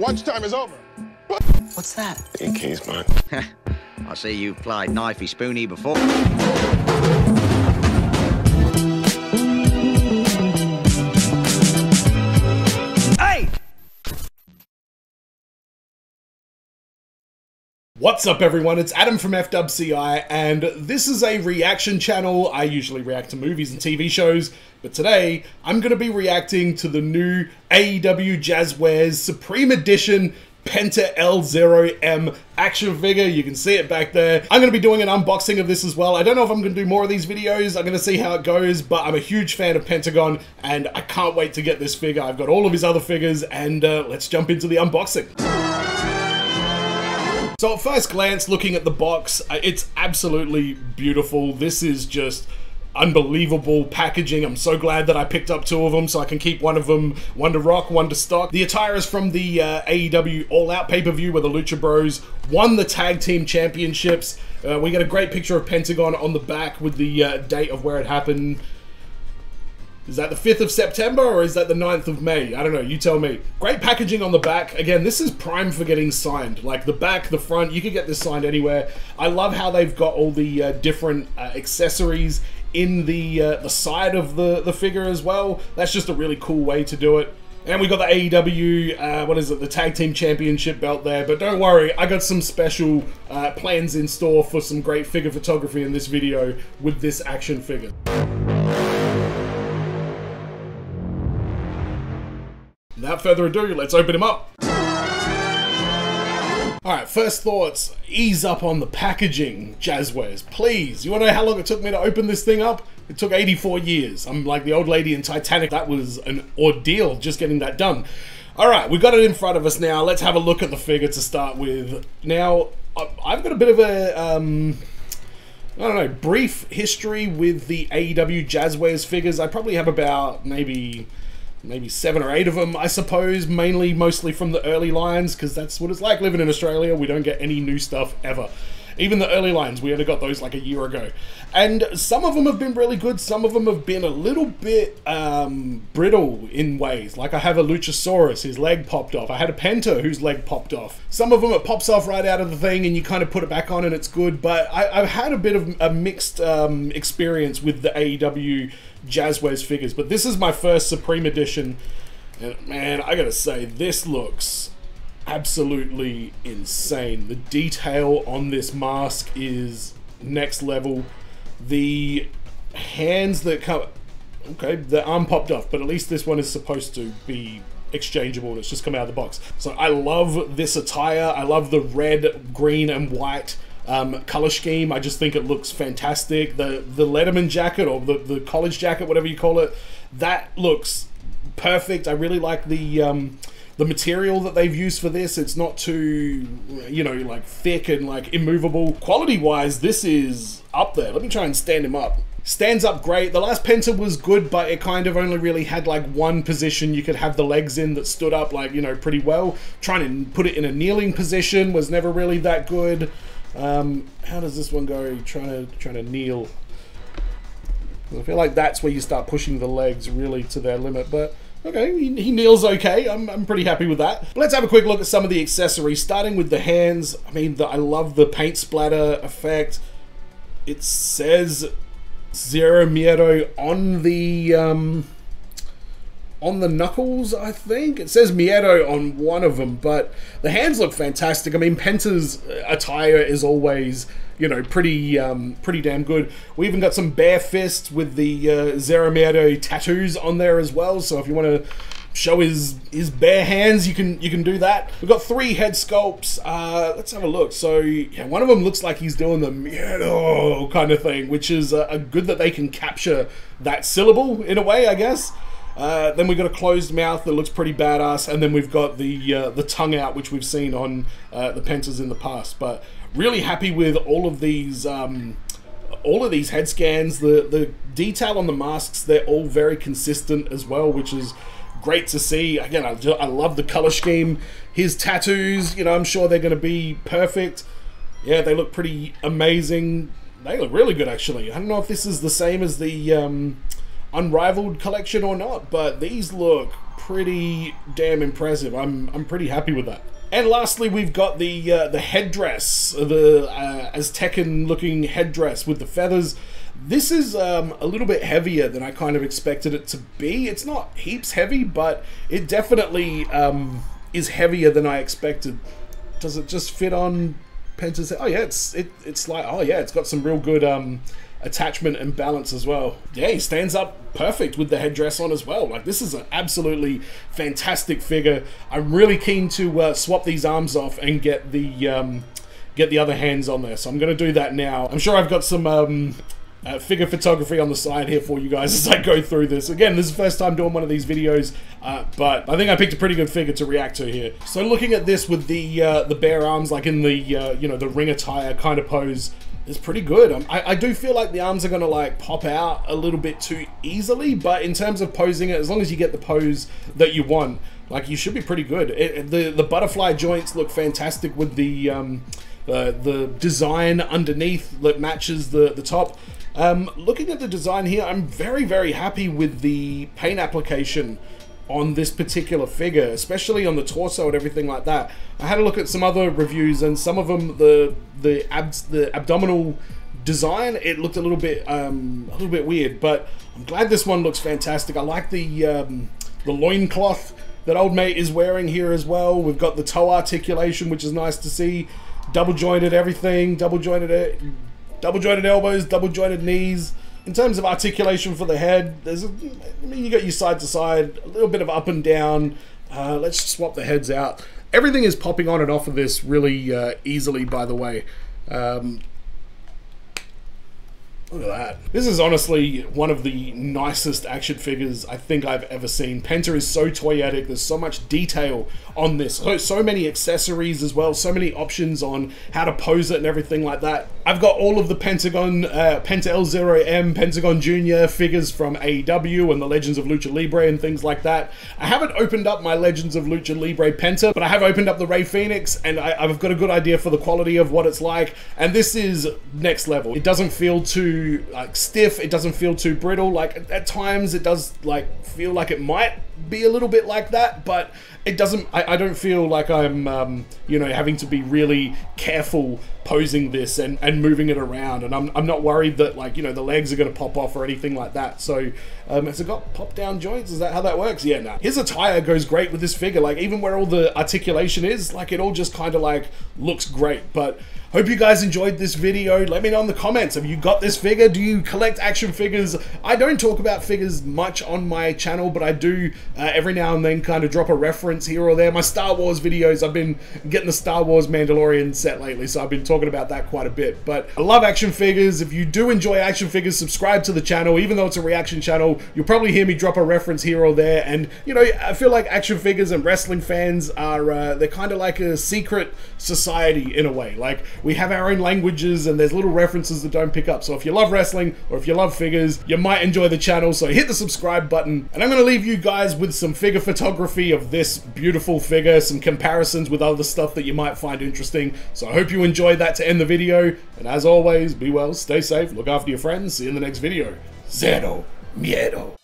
Lunchtime is over. What's that? In case, man. I see you plied knifey spoony before. Hey! What's up, everyone? It's Adam from FWCI, and this is a reaction channel. I usually react to movies and TV shows, but today I'm going to be reacting to the new AEW Jazzwares Supreme Edition Penta L0M action figure. You can see it back there. I'm going to be doing an unboxing of this as well. I don't know if I'm going to do more of these videos. I'm going to see how it goes, but I'm a huge fan of Pentagon, and I can't wait to get this figure. I've got all of his other figures, and let's jump into the unboxing. So at first glance, looking at the box, it's absolutely beautiful. This is just unbelievable packaging. I'm so glad that I picked up two of them so I can keep one of them, one to rock, one to stock. The attire is from the AEW All Out pay-per-view where the Lucha Bros won the tag team championships. We get a great picture of Pentagon on the back with the date of where it happened. Is that the 5th of September or is that the 9th of May? I don't know, you tell me. Great packaging on the back. Again, this is prime for getting signed. Like the back, the front, you could get this signed anywhere. I love how they've got all the different accessories in the side of the figure as well. That's just a really cool way to do it. And we got the AEW, what is it, the Tag Team Championship belt there. But don't worry, I got some special plans in store for some great figure photography in this video with this action figure. Without further ado, let's open him up. Alright, first thoughts, ease up on the packaging, Jazzwares, please. You wanna know how long it took me to open this thing up? It took 84 years. I'm like the old lady in Titanic. That was an ordeal just getting that done. Alright, we've got it in front of us now. Let's have a look at the figure to start with. Now, I've got a bit of a, I don't know, brief history with the AEW Jazzwares figures. I probably have about maybe 7 or 8 of them, I suppose, mostly from the early lines, because that's what it's like living in Australia. We don't get any new stuff ever. Even the early lines, we only got those like a year ago. And some of them have been really good, some of them have been a little bit brittle in ways. Like I have a Luchasaurus, his leg popped off. I had a Penta whose leg popped off. Some of them it pops off right out of the thing and you kind of put it back on and it's good, but I've had a bit of a mixed experience with the AEW Jazzwares figures. But this is my first Supreme Edition, and man, I gotta say, this looks absolutely insane. The detail on this mask is next level. The hands that come, okay, the arm popped off, but at least this one is supposed to be exchangeable and it's just come out of the box. So I love this attire. I love the red, green and white color scheme. I just think it looks fantastic. The Letterman jacket, or the college jacket, whatever you call it, that looks perfect. I really like the material that they've used for this. It's not too, you know, like thick and like immovable. Quality wise, this is up there. Let me try and stand him up. Stands up great. The last Penta was good, but it kind of only really had like one position you could have the legs in that stood up, like, you know, pretty well. Trying to put it in a kneeling position was never really that good. How does this one go? Trying to kneel. I feel like that's where you start pushing the legs really to their limit, but okay, he kneels okay. I'm pretty happy with that. But let's have a quick look at some of the accessories, starting with the hands. I mean, I love the paint splatter effect. It says Zero Miedo on the knuckles, I think. It says Miedo on one of them, but the hands look fantastic. I mean, Penta's attire is always, you know, pretty damn good. We even got some bare fists with the Zero Miedo tattoos on there as well, so if you want to show his bare hands, you can do that. We've got 3 head sculpts. Let's have a look. So yeah, one of them looks like he's doing the Miedo kind of thing, which is good that they can capture that syllable in a way, I guess. Then we've got a closed mouth that looks pretty badass, and then we've got the tongue out, which we've seen on the Pentas in the past. But really happy with all of these head scans. The detail on the masks, they're all very consistent as well, which is great to see. Again, I love the color scheme. His tattoos, you know, I'm sure they're going to be perfect. Yeah, they look pretty amazing. They look really good, actually. I don't know if this is the same as the Unrivaled collection or not, but these look pretty damn impressive. I'm pretty happy with that. And lastly, we've got the headdress, the Aztecan-looking headdress with the feathers. This is a little bit heavier than I kind of expected it to be. It's not heaps heavy, but it definitely is heavier than I expected. Does it just fit on Penta's head? Oh yeah, it's like, oh yeah, it's got some real good attachment and balance as well. Yeah, he stands up perfect with the headdress on as well. Like, this is an absolutely fantastic figure. I'm really keen to swap these arms off and get the other hands on there. So I'm gonna do that now. I'm sure I've got some figure photography on the side here for you guys as I go through this. Again, this is the first time doing one of these videos, but I think I picked a pretty good figure to react to here. So looking at this with the bare arms, like in the you know, the ring attire kind of pose, is pretty good. I do feel like the arms are gonna like pop out a little bit too easily, but in terms of posing it, as long as you get the pose that you want, like, you should be pretty good. The butterfly joints look fantastic with the design underneath that matches the top. Looking at the design here, I'm very, very happy with the paint application on this particular figure, especially on the torso and everything like that. I had a look at some other reviews, and some of them, the abdominal design, it looked a little bit weird, but I'm glad this one looks fantastic. I like the loincloth that old mate is wearing here as well. We've got the toe articulation, which is nice to see. Double jointed everything, double jointed elbows, double jointed knees. In terms of articulation for the head, there's I mean, you got your side to side, a little bit of up and down. Let's swap the heads out. Everything is popping on and off of this really easily, by the way. Look at that. This is honestly one of the nicest action figures I think I've ever seen. Penta is so toyetic. There's so much detail on this. So many accessories as well. So many options on how to pose it and everything like that. I've got all of the Pentagon, Penta L0M, Pentagon Jr. figures from AEW and the Legends of Lucha Libre and things like that. I haven't opened up my Legends of Lucha Libre Penta, but I have opened up the Rey Fenix, and I've got a good idea for the quality of what it's like. And this is next level. It doesn't feel too like stiff, it doesn't feel too brittle. Like, at times it does like feel like it might be a little bit like that, but it doesn't. I don't feel like I'm you know, having to be really careful posing this and moving it around, and I'm not worried that, like, you know, the legs are going to pop off or anything like that. So has it got pop down joints? Is that how that works? Yeah, nah. His attire goes great with this figure. Like, even where all the articulation is, like, it all just kind of like looks great. But hope you guys enjoyed this video. Let me know in the comments, have you got this figure? Do you collect action figures? I don't talk about figures much on my channel, but I do every now and then kind of drop a reference here or there. My Star Wars videos, I've been getting the Star Wars Mandalorian set lately, so I've been talking about that quite a bit. But I love action figures. If you do enjoy action figures, subscribe to the channel. Even though it's a reaction channel, you'll probably hear me drop a reference here or there. And, you know, I feel like action figures and wrestling fans are, they're kind of like a secret society in a way. Like, we have our own languages, and there's little references that don't pick up. So if you love wrestling, or if you love figures, you might enjoy the channel. So hit the subscribe button. And I'm going to leave you guys with some figure photography of this beautiful figure, some comparisons with other stuff that you might find interesting. So I hope you enjoyed that to end the video. And as always, be well, stay safe, look after your friends. See you in the next video. Zero miedo.